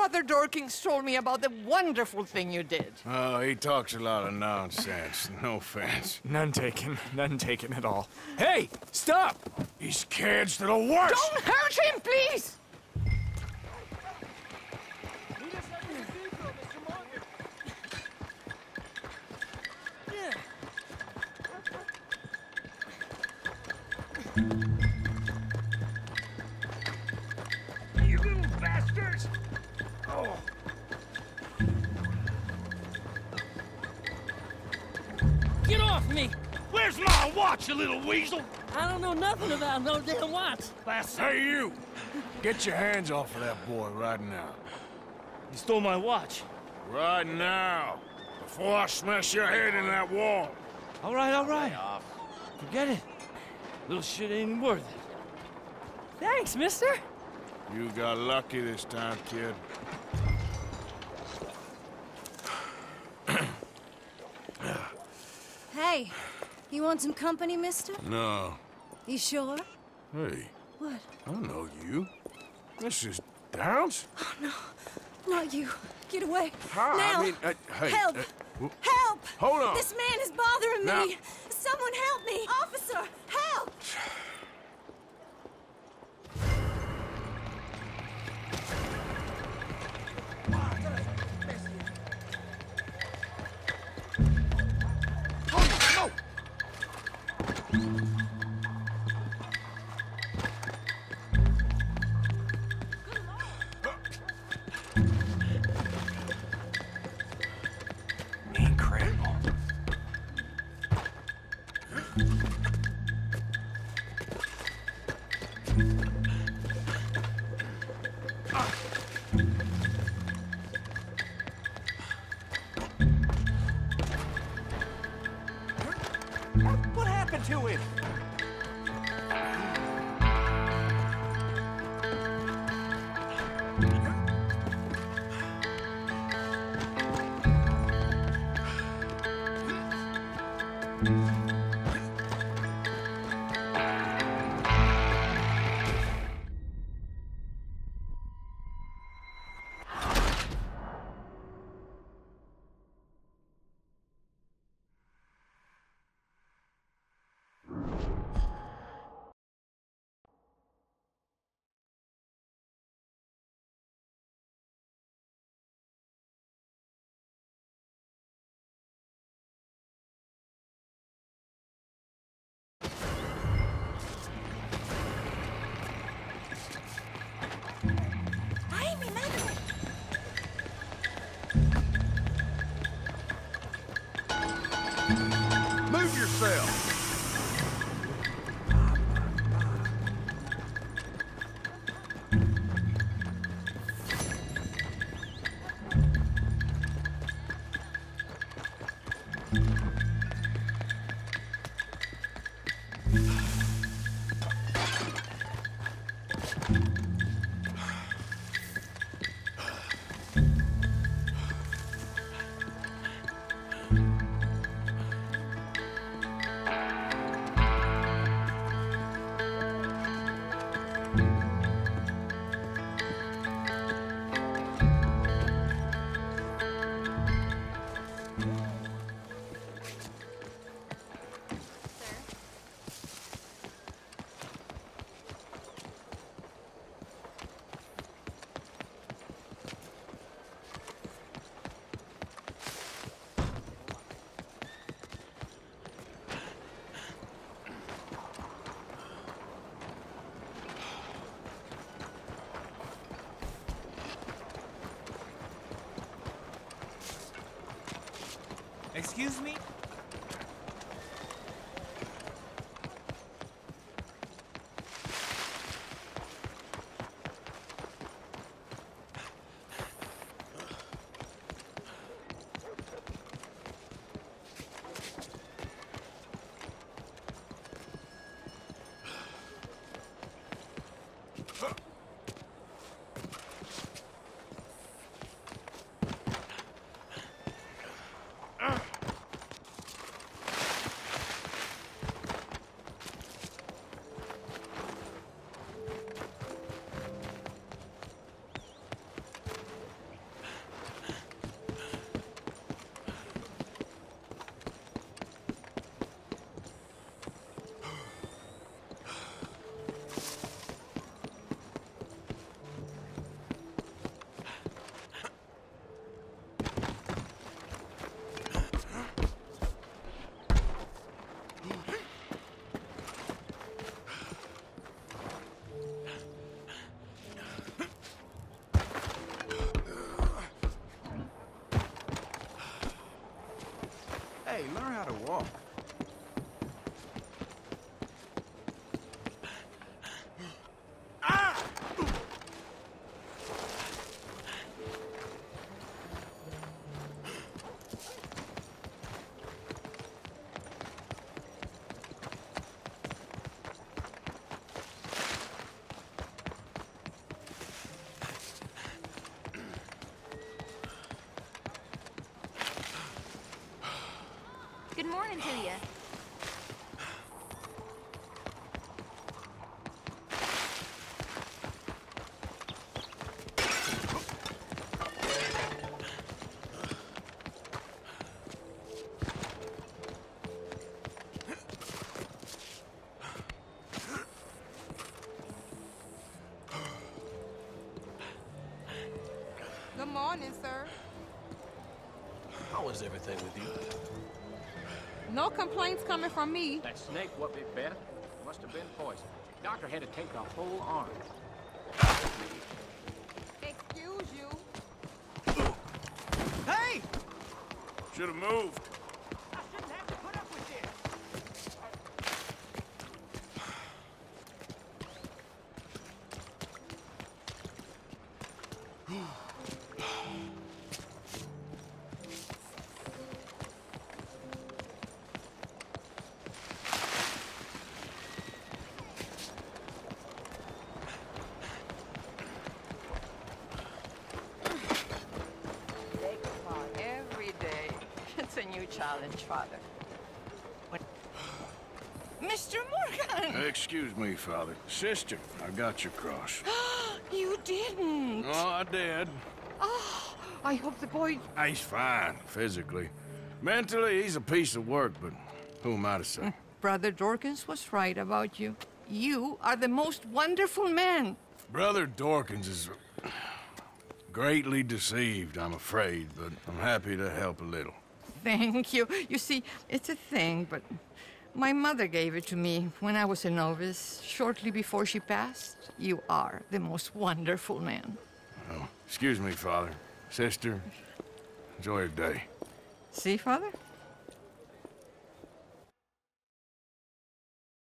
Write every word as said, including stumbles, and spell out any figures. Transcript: Brother Dorkings told me about the wonderful thing you did. Oh, he talks a lot of nonsense. No offense. None taken. None taken at all. Hey, stop! These kids, they're the worst! Don't hurt him, please! You little bastards! Oh! Get off me! Where's my watch, you little weasel? I don't know nothing about no damn watch. Bastard. Hey, you! Get your hands off of that boy right now. You stole my watch. Right now. Before I smash your head in that wall. All right, all right. Forget it. Little shit ain't worth it. Thanks, mister. You got lucky this time, kid. Hey, you want some company, mister? No. You sure? Hey. What? I don't know you. Missus Downes? Oh, no. Not you. Get away. How? Now. I mean, uh, hey, help. Uh, help. Hold on. This man is bothering now. me. Someone help me. Officer, help. Oh, no. Move yourself! Excuse me? Good morning, sir. How is everything with you? No complaints coming from me. That snake whooped it bad. Must have been poison. Doctor had to take the whole arm. Excuse you. Hey! Should have moved. I shouldn't have to put up with this. Take a part every day. It's a new challenge, Father. Mister Morgan! Excuse me, Father. Sister, I got your cross. You didn't! Oh, I did. Oh, I hope the boy... He's fine, physically. Mentally, he's a piece of work, but who am I to say? Brother Dorkings was right about you. You are the most wonderful man. Brother Dorkings is greatly deceived, I'm afraid, but I'm happy to help a little. Thank you. You see, it's a thing, but... my mother gave it to me when I was a novice, shortly before she passed. You are the most wonderful man. Oh, excuse me, Father. Sister, enjoy your day. See, Father?